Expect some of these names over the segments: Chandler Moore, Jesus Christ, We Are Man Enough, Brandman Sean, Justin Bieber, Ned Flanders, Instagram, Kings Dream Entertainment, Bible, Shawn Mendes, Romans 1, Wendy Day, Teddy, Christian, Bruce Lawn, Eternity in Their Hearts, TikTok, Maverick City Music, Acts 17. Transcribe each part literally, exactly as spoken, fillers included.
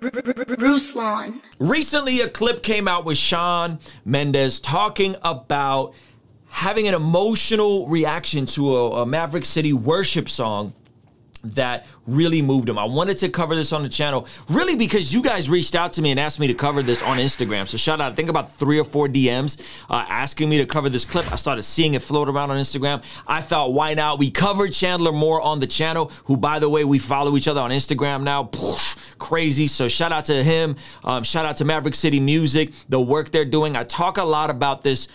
Bruce Lawn. Recently, a clip came out with Shawn Mendes talking about having an emotional reaction to a, a Maverick City worship song that really moved him. I wanted to cover this on the channel, really because you guys reached out to me and asked me to cover this on Instagram. So shout out, I think about three or four D Ms uh, asking me to cover this clip. I started seeing it float around on Instagram. I thought, why not? We covered Chandler Moore on the channel, who, by the way, we follow each other on Instagram now. Poof, crazy. So shout out to him. Um, shout out to Maverick City Music, the work they're doing. I talk a lot about this,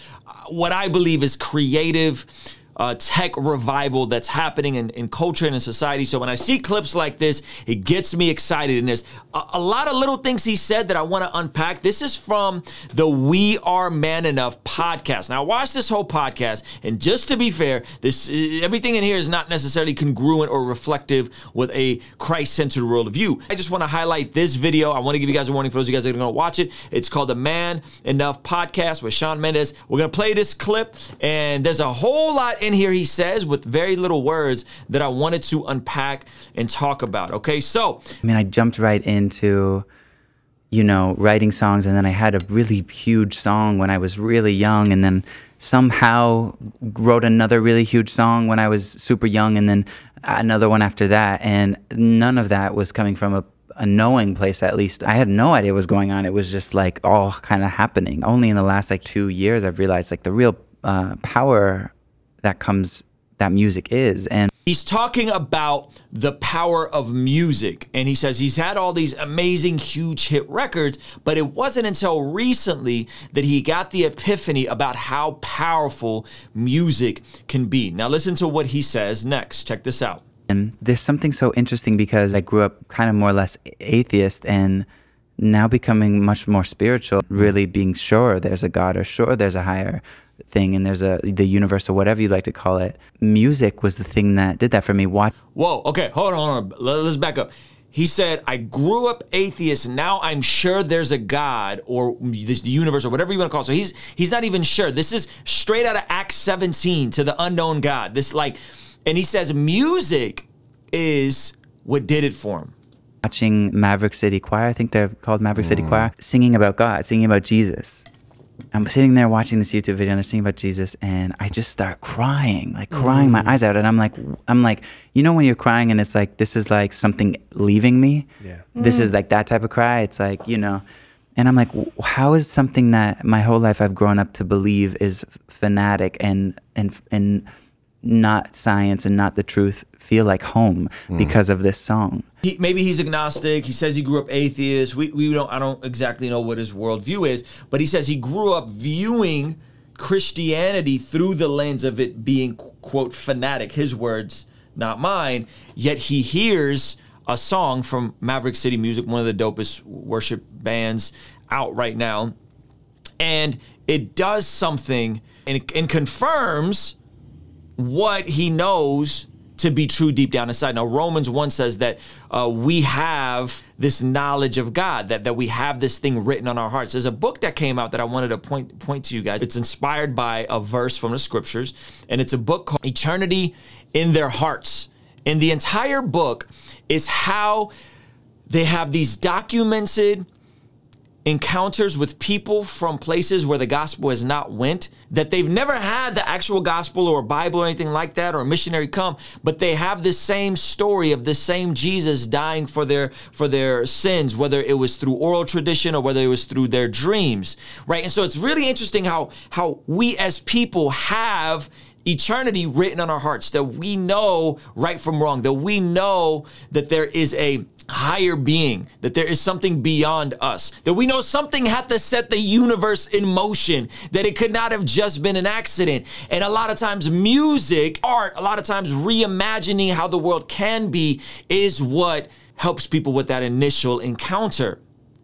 what I believe is creative Uh, tech revival that's happening in, in culture and in society. So when I see clips like this, it gets me excited. And there's a, a lot of little things he said that I want to unpack. This is from the We Are Man Enough podcast. Now, I watched this whole podcast, and just to be fair, this everything in here is not necessarily congruent or reflective with a Christ-centered worldview. I just want to highlight this video. I want to give you guys a warning for those of you guys that are going to watch it. It's called the Man Enough Podcast with Shawn Mendes. We're going to play this clip, and there's a whole lot in here he says with very little words that I wanted to unpack and talk about. Okay, so I mean, I jumped right into, you know, writing songs, and then I had a really huge song when I was really young, and then somehow wrote another really huge song when I was super young, and then another one after that, and none of that was coming from a, a knowing place, at least. I had no idea what was going on. It was just like all kind of happening. Only in the last like two years I've realized like the real uh, power that comes, that music is. And he's talking about the power of music. And he says he's had all these amazing, huge hit records, but it wasn't until recently that he got the epiphany about how powerful music can be. Now listen to what he says next. Check this out. And there's something so interesting because I grew up kind of more or less atheist, and now becoming much more spiritual, really being sure there's a God, or sure there's a higher thing, and there's a the universe, or whatever you like to call it. Music was the thing that did that for me. Why? Whoa, okay, hold on, hold on, let's back up. He said, I grew up atheist, now I'm sure there's a God, or this, the universe, or whatever you want to call it. So he's, he's not even sure. This is straight out of Acts seventeen, to the unknown God. This like, and he says music is what did it for him. Watching Maverick City Choir, I think they're called Maverick mm. City Choir, singing about God, singing about Jesus. I'm sitting there watching this YouTube video, and they're singing about Jesus, and I just start crying, like crying mm. my eyes out. And I'm like, I'm like, you know when you're crying and it's like, this is like something leaving me? Yeah. Mm. This is like that type of cry. It's like, you know, and I'm like, how is something that my whole life I've grown up to believe is fanatic and, and, and not science and not the truth feel like home mm. because of this song? He, maybe he's agnostic. He says he grew up atheist. We, we don't, I don't exactly know what his worldview is, but he says he grew up viewing Christianity through the lens of it being, quote, fanatic. His words, not mine. Yet he hears a song from Maverick City Music, one of the dopest worship bands out right now, and it does something and, and confirms what he knows to be true deep down inside. Now, Romans one says that uh, we have this knowledge of God, that, that we have this thing written on our hearts. There's a book that came out that I wanted to point, point to you guys. It's inspired by a verse from the scriptures, and it's a book called Eternity in Their Hearts. And the entire book is how they have these documented encounters with people from places where the gospel has not went, that they've never had the actual gospel or Bible or anything like that, or a missionary come, but they have this same story of the same Jesus dying for their for their sins, whether it was through oral tradition or whether it was through their dreams, right? And so it's really interesting how how we as people have eternity written on our hearts, that we know right from wrong, that we know that there is a higher being, that there is something beyond us, that we know something had to set the universe in motion, that it could not have just been an accident. And a lot of times music, art, a lot of times reimagining how the world can be is what helps people with that initial encounter.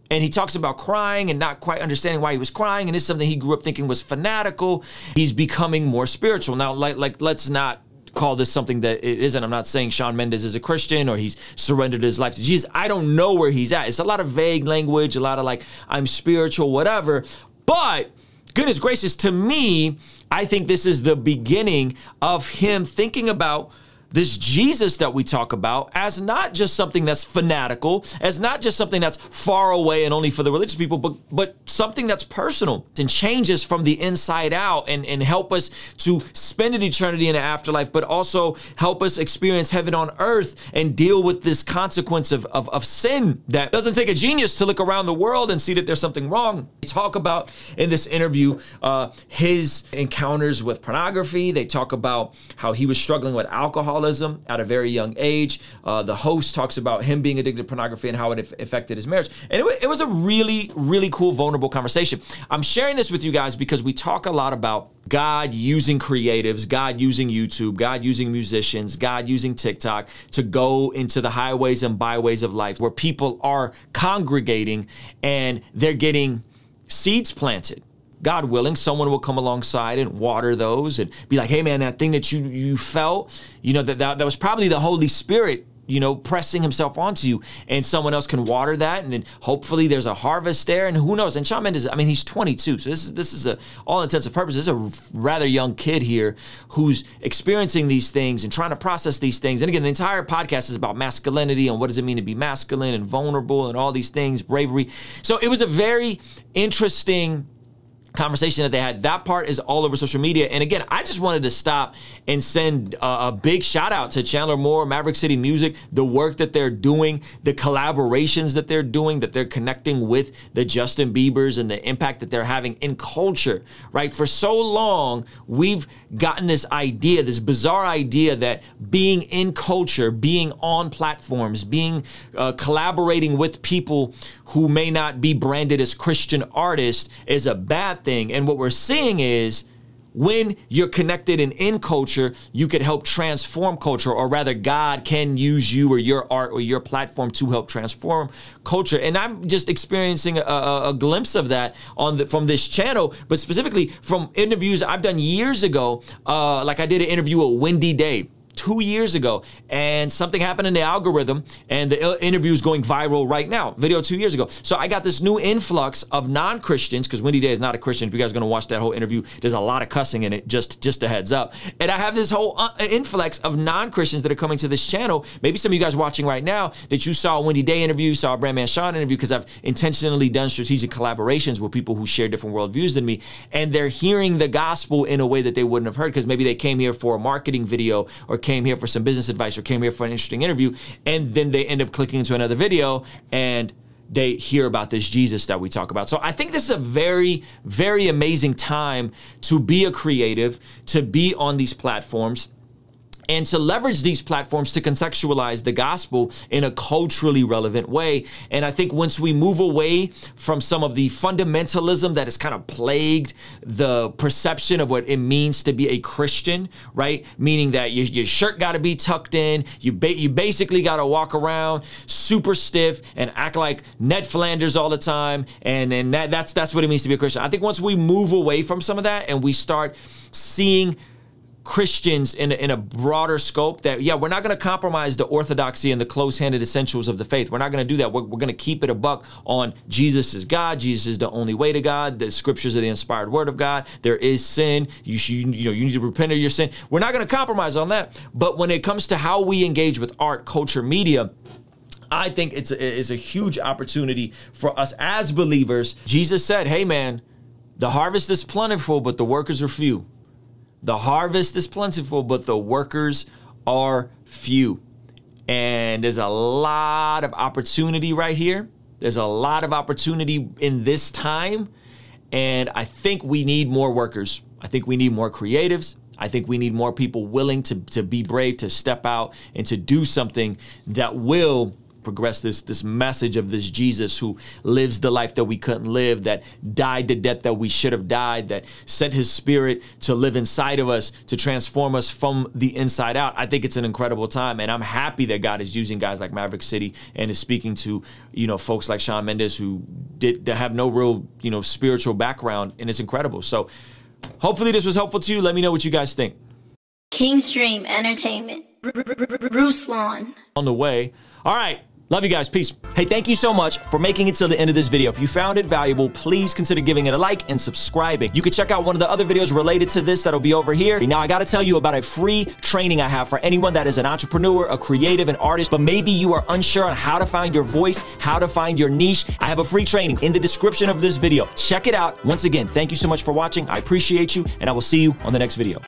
And he talks about crying and not quite understanding why he was crying, and it's something he grew up thinking was fanatical. He's becoming more spiritual. Now, like, like let's not call this something that it isn't. I'm not saying Shawn Mendes is a Christian or he's surrendered his life to Jesus. I don't know where he's at. It's a lot of vague language, a lot of like, I'm spiritual, whatever. But goodness gracious, to me, I think this is the beginning of him thinking about this Jesus that we talk about as not just something that's fanatical, as not just something that's far away and only for the religious people, but, but something that's personal and changes from the inside out and, and help us to spend an eternity in the afterlife, but also help us experience heaven on earth and deal with this consequence of, of, of sin that doesn't take a genius to look around the world and see that there's something wrong. They talk about in this interview uh, his encounters with pornography. They talk about how he was struggling with alcohol at a very young age. Uh, the host talks about him being addicted to pornography and how it affected his marriage. And it, it was a really, really cool, vulnerable conversation. I'm sharing this with you guys because we talk a lot about God using creatives, God using YouTube, God using musicians, God using TikTok to go into the highways and byways of life where people are congregating and they're getting seeds planted. God willing, someone will come alongside and water those and be like, hey man, that thing that you you felt, you know, that, that, that was probably the Holy Spirit, you know, pressing himself onto you, and someone else can water that, and then hopefully there's a harvest there, and who knows? And Shawn Mendes, I mean, he's twenty-two, so this is, this is a, all intents and purposes, this is a rather young kid here who's experiencing these things and trying to process these things. And again, the entire podcast is about masculinity and what does it mean to be masculine and vulnerable and all these things, bravery. So it was a very interesting conversation that they had. That part is all over social media. And again, I just wanted to stop and send a, a big shout out to Chandler Moore, Maverick City Music, the work that they're doing, the collaborations that they're doing, that they're connecting with the Justin Biebers and the impact that they're having in culture, right? For so long, we've gotten this idea, this bizarre idea that being in culture, being on platforms, being uh, collaborating with people who may not be branded as Christian artists is a bad thing. Thing. And what we're seeing is when you're connected and in culture, you could help transform culture, or rather God can use you or your art or your platform to help transform culture. And I'm just experiencing a, a, a glimpse of that on the, from this channel, but specifically from interviews I've done years ago. Uh, like I did an interview with Wendy Day two years ago, and something happened in the algorithm, and the interview is going viral right now, video two years ago. So I got this new influx of non-Christians, because Wendy Day is not a Christian. If you guys are gonna watch that whole interview, there's a lot of cussing in it, just, just a heads up. And I have this whole influx of non-Christians that are coming to this channel. Maybe some of you guys watching right now that you saw a Wendy Day interview, saw a Brandman Sean interview, because I've intentionally done strategic collaborations with people who share different worldviews than me, and they're hearing the gospel in a way that they wouldn't have heard, because maybe they came here for a marketing video or came here for some business advice or came here for an interesting interview, and then they end up clicking into another video and they hear about this Jesus that we talk about. So I think this is a very, very amazing time to be a creative, to be on these platforms, and to leverage these platforms to contextualize the gospel in a culturally relevant way. And I think once we move away from some of the fundamentalism that has kind of plagued the perception of what it means to be a Christian, right? Meaning that your, your shirt gotta be tucked in, you, ba you basically gotta walk around super stiff and act like Ned Flanders all the time, and, and that, that's, that's what it means to be a Christian. I think once we move away from some of that and we start seeing Christians in a, in a broader scope, that, yeah, we're not going to compromise the orthodoxy and the close-handed essentials of the faith. We're not going to do that. We're, we're going to keep it a buck on Jesus is God. Jesus is the only way to God. The scriptures are the inspired word of God. There is sin. You should, you know, you need to repent of your sin. We're not going to compromise on that. But when it comes to how we engage with art, culture, media, I think it's a, it's a huge opportunity for us as believers. Jesus said, hey man, the harvest is plentiful, but the workers are few. The harvest is plentiful, but the workers are few. And there's a lot of opportunity right here. There's a lot of opportunity in this time. And I think we need more workers. I think we need more creatives. I think we need more people willing to, to be brave, to step out, and to do something that will progress this, this message of this Jesus who lives the life that we couldn't live, that died the death that we should have died, that sent his spirit to live inside of us, to transform us from the inside out. I think it's an incredible time, and I'm happy that God is using guys like Maverick City and is speaking to, you know, folks like Shawn Mendes who did, that have no real, you know, spiritual background, and it's incredible. So hopefully this was helpful to you. Let me know what you guys think. Kings Dream Entertainment, Bruce Lawn. On the way. All right. Love you guys. Peace. Hey, thank you so much for making it till the end of this video. If you found it valuable, please consider giving it a like and subscribing. You can check out one of the other videos related to this that'll be over here. Now, I got to tell you about a free training I have for anyone that is an entrepreneur, a creative, an artist, but maybe you are unsure on how to find your voice, how to find your niche. I have a free training in the description of this video. Check it out. Once again, thank you so much for watching. I appreciate you, and I will see you on the next video.